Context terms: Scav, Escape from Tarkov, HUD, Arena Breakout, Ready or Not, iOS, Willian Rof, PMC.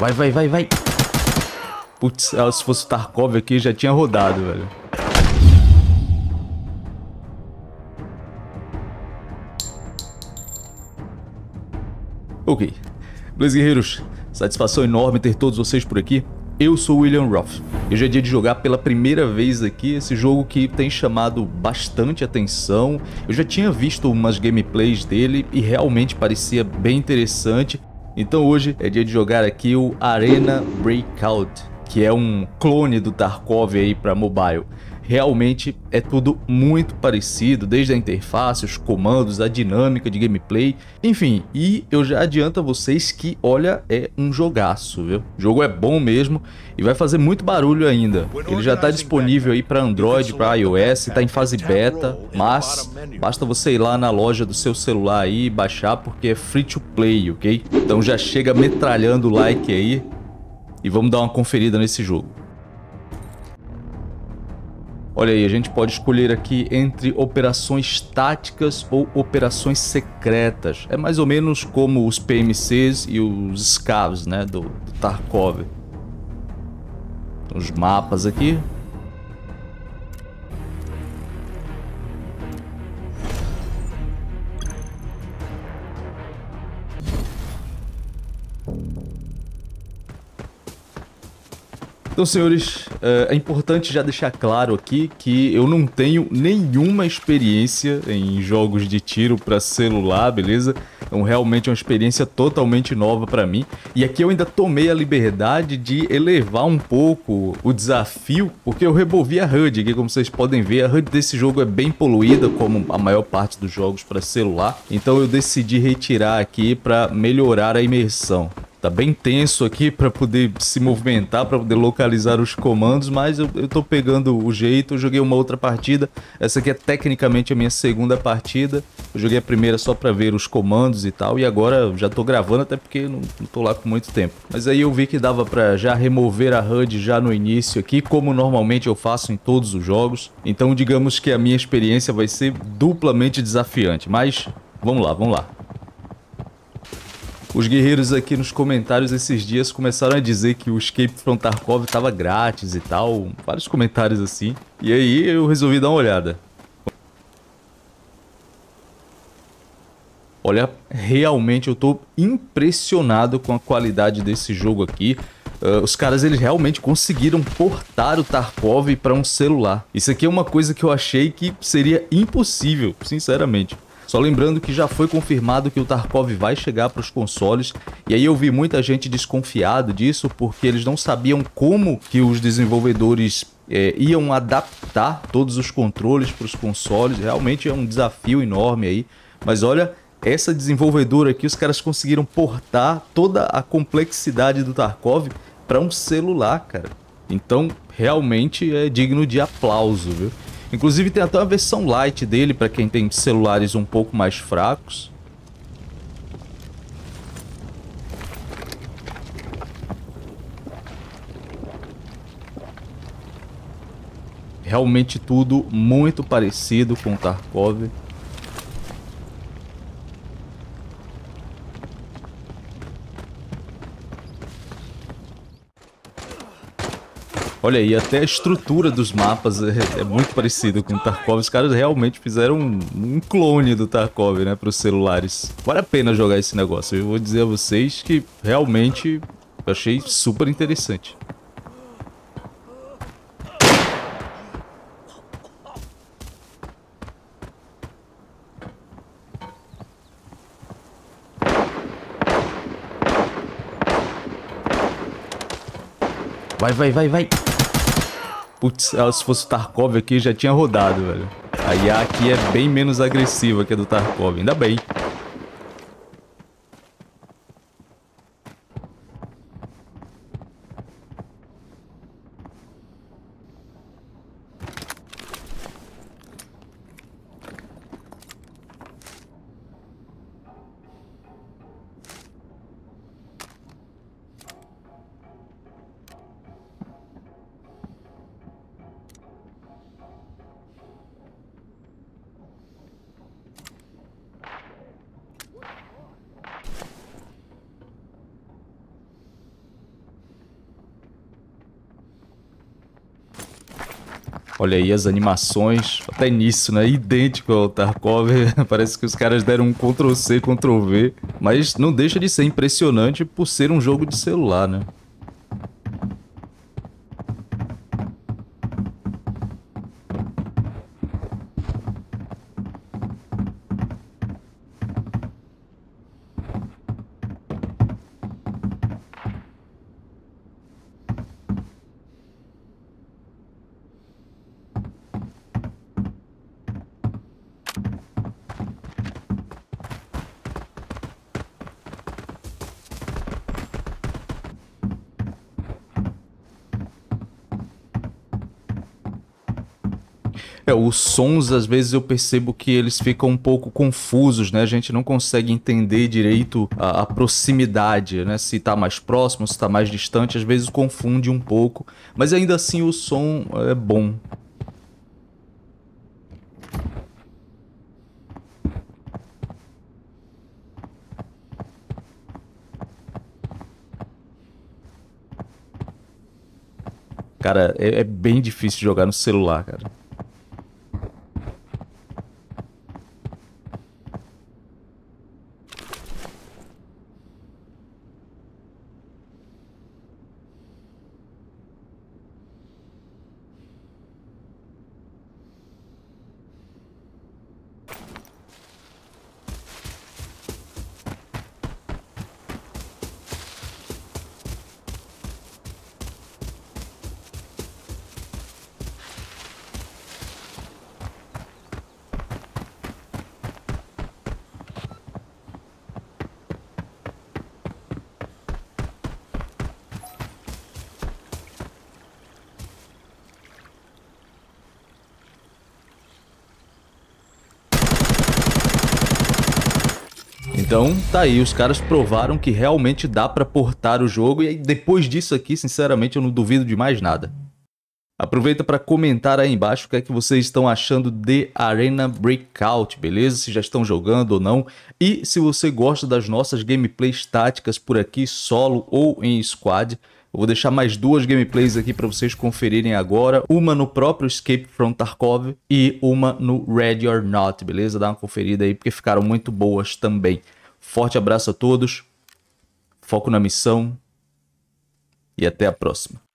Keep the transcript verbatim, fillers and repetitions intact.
Vai, vai, vai, vai. Putz, se fosse o Tarkov aqui, já tinha rodado, velho. Ok. Beleza, guerreiros? Satisfação enorme ter todos vocês por aqui. Eu sou o Willian Rof. Hoje é dia de jogar pela primeira vez aqui esse jogo que tem chamado bastante atenção. Eu já tinha visto umas gameplays dele e realmente parecia bem interessante. Então hoje é dia de jogar aqui o Arena Breakout, que é um clone do Tarkov aí para mobile. Realmente é tudo muito parecido, desde a interface, os comandos, a dinâmica de gameplay, enfim. E eu já adianto a vocês que, olha, é um jogaço, viu? O jogo é bom mesmo e vai fazer muito barulho ainda. Ele já está disponível aí para Android, para iOS, está em fase beta, mas basta você ir lá na loja do seu celular aí e baixar, porque é free to play, ok? Então já chega metralhando o like aí e vamos dar uma conferida nesse jogo. Olha aí, a gente pode escolher aqui entre operações táticas ou operações secretas. É mais ou menos como os P M Cs e os Scavs, né, do, do Tarkov. Então, os mapas aqui. Então, senhores, é importante já deixar claro aqui que eu não tenho nenhuma experiência em jogos de tiro para celular, beleza? Então, realmente é uma experiência totalmente nova para mim. E aqui eu ainda tomei a liberdade de elevar um pouco o desafio, porque eu removi a H U D, que como vocês podem ver, a H U D desse jogo é bem poluída, como a maior parte dos jogos para celular. Então, eu decidi retirar aqui para melhorar a imersão. Tá bem tenso aqui para poder se movimentar, para poder localizar os comandos, mas eu, eu tô pegando o jeito. Eu joguei uma outra partida, essa aqui é tecnicamente a minha segunda partida. Eu joguei a primeira só para ver os comandos e tal, e agora já tô gravando, até porque não, não tô lá com muito tempo. Mas aí eu vi que dava para já remover a H U D já no início aqui, como normalmente eu faço em todos os jogos. Então digamos que a minha experiência vai ser duplamente desafiante, mas vamos lá, vamos lá. Os guerreiros aqui nos comentários esses dias começaram a dizer que o Escape from Tarkov estava grátis e tal, vários comentários assim. E aí eu resolvi dar uma olhada. Olha, realmente eu tô impressionado com a qualidade desse jogo aqui. Uh, os caras, eles realmente conseguiram portar o Tarkov para um celular. Isso aqui é uma coisa que eu achei que seria impossível, sinceramente. Só lembrando que já foi confirmado que o Tarkov vai chegar para os consoles, e aí eu vi muita gente desconfiado disso porque eles não sabiam como que os desenvolvedores é, iam adaptar todos os controles para os consoles. Realmente é um desafio enorme aí, mas olha, essa desenvolvedora aqui, os caras conseguiram portar toda a complexidade do Tarkov para um celular, cara. Então realmente é digno de aplauso, viu? Inclusive tem até uma versão light dele para quem tem celulares um pouco mais fracos. Realmente tudo muito parecido com o Tarkov. Olha aí, até a estrutura dos mapas é, é muito parecida com o Tarkov. Os caras realmente fizeram um, um clone do Tarkov, né, para os celulares. Vale a pena jogar esse negócio. Eu vou dizer a vocês que realmente eu achei super interessante. Vai, vai, vai, vai. Putz, se fosse o Tarkov aqui, já tinha rodado, velho. A I A aqui é bem menos agressiva que a do Tarkov, ainda bem. Olha aí as animações, até nisso, né? Idêntico ao Tarkov, parece que os caras deram um control C, control V. Mas não deixa de ser impressionante por ser um jogo de celular, né? É, os sons, às vezes eu percebo que eles ficam um pouco confusos, né? A gente não consegue entender direito a, a proximidade, né? Se tá mais próximo, se tá mais distante, às vezes confunde um pouco. Mas ainda assim o som é bom. Cara, é, é bem difícil jogar no celular, cara. Então, tá aí, os caras provaram que realmente dá pra portar o jogo e depois disso aqui, sinceramente, eu não duvido de mais nada. Aproveita para comentar aí embaixo o que é que vocês estão achando de Arena Breakout, beleza? Se já estão jogando ou não. E se você gosta das nossas gameplays táticas por aqui, solo ou em squad, eu vou deixar mais duas gameplays aqui para vocês conferirem agora. Uma no próprio Escape from Tarkov e uma no Ready or Not, beleza? Dá uma conferida aí porque ficaram muito boas também. Forte abraço a todos, foco na missão e até a próxima.